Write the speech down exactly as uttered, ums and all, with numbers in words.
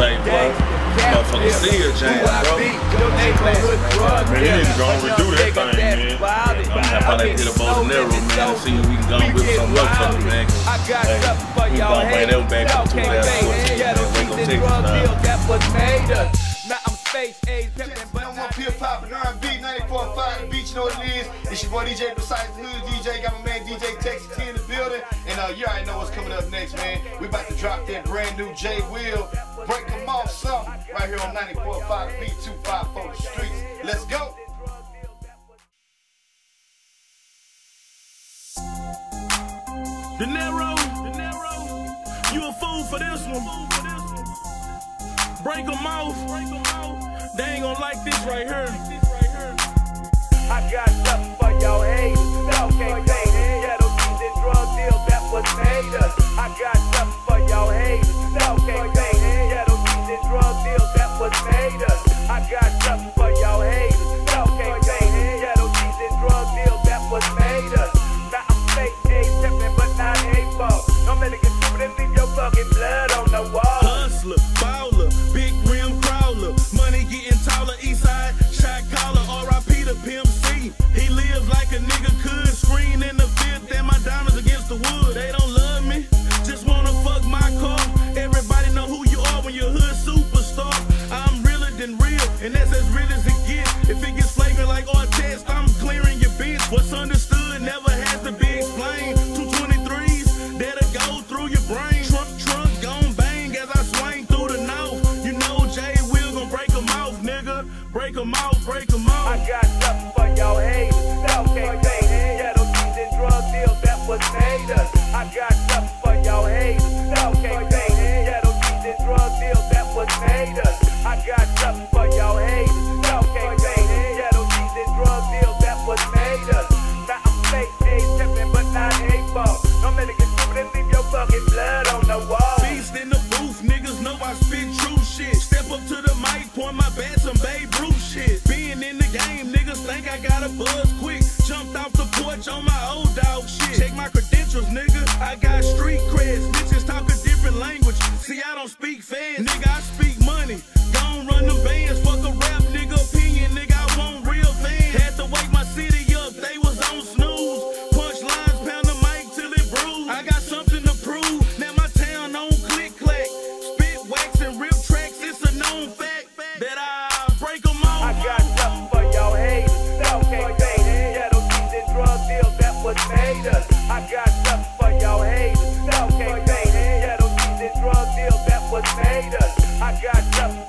same block. Motherfucker see your jam, bro. Man, you need to go and redo that thing, man. I'm about to get a bowl of De Niro, man, and see if we can go and whip some luck up, man. We gonna bring them back up two thousand fourteen, man. We gonna take this time. Number one pure pop and R and B, ninety-four point five, the beach, you know what it is. It's your boy D J Besides the Hood, D J, got my man D J Texas T in the building. And uh, you already know what's coming up next, man. We about to drop that brand new J. Will, break them off something, right here on ninety-four point five B two fifty-four Streets. Let's go. De Niro, De Niro, you a fool for this one. Break them off, break them off. They ain't gon' like this right here. I got something for y'all haters. Y'all can't pay this ghetto season drug deal that was made us. I got something for y'all haters. Y'all can't pay this ghetto season drug deal that was made us. I got something for y'all haters. Y'all can't pay this ghetto season drug deal that was made us. Now I'm fake, they stepping, but not A-ball. No man can do it and leave your fucking blood on the wall. Hustler, baller, big rim crawler. Money getting taller, Eastside, shot collar, R I P to Pimp C. He lives like a nigga could, screen in the fifth, and my diamonds against the wood. They don't love me, just wanna fuck my car. Everybody know who you are when you're hood superstar. I'm realer than real, and that's as real as it gets. If it gets flagrant like Artest, I'm clearing your bitch. What's understood never has to be explained. two twenty-threes, there to go through your brain. Trump, Trump, gon' bang as I swing through the north. You know J. Will gon' break them off, nigga. Break them out, break them out. I got something for y'all haters. Y'all can't pay this ghetto season drug deal that was made us. I got something for y'all haters. Y'all can't pay this ghetto season drug deal that was made us. I got something for y'all haters. Y'all can't pay this ghetto season drug deal that was made us. Now I'm fake, they stepping, but not A-ball. No man can do it and leave your fucking blood on the wall. Beast in the booth, niggas know I spit true shit. Step up to the mic, point my bad some baby. Shit. Being in the game, niggas think I got a buzz quick. Jumped off the porch on my old dog shit. Check my credentials, nigga. I got street creds. Bitches talk a different language. See, I don't speak fast. Nigga, I speak money. Gon' run them bands. Fuck a rap, nigga. Opinion, nigga. I want real fans. Had to wake my city up. They was on snooze. Punch lines, pound the mic till it bruise. I got something to prove. Now my town on click clack. Spit wax and rip tracks. It's a known fact that I. I got something for y'all haters. Y'all can't pay this ghetto season drug deal that was made us. I got something for y'all haters. Y'all can't pay this ghetto season drug deal that was made us. I got something.